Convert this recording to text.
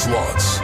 Slots.